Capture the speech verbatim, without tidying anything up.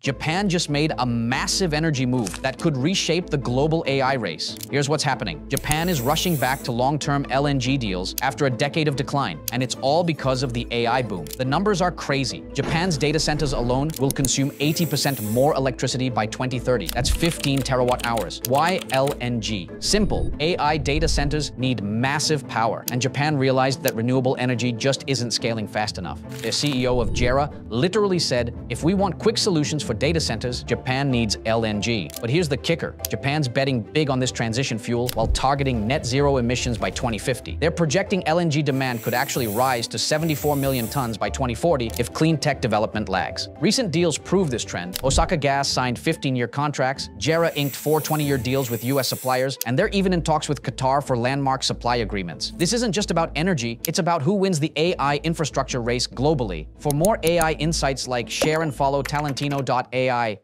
Japan just made a massive energy move that could reshape the global A I race. Here's what's happening. Japan is rushing back to long-term L N G deals after a decade of decline, and it's all because of the A I boom. The numbers are crazy. Japan's data centers alone will consume eighty percent more electricity by twenty thirty. That's fifteen terawatt hours. Why L N G? Simple. A I data centers need massive power, and Japan realized that renewable energy just isn't scaling fast enough. The C E O of JERA literally said, if we want quick solutions for data centers, Japan needs L N G. But here's the kicker. Japan's betting big on this transition fuel while targeting net zero emissions by twenty fifty. They're projecting L N G demand could actually rise to seventy-four million tons by twenty forty if clean tech development lags. Recent deals prove this trend. Osaka Gas signed fifteen-year contracts, JERA inked four twenty-year deals with U S suppliers, and they're even in talks with Qatar for landmark supply agreements. This isn't just about energy, it's about who wins the A I infrastructure race globally. For more A I insights like share and follow talentino dot com. A I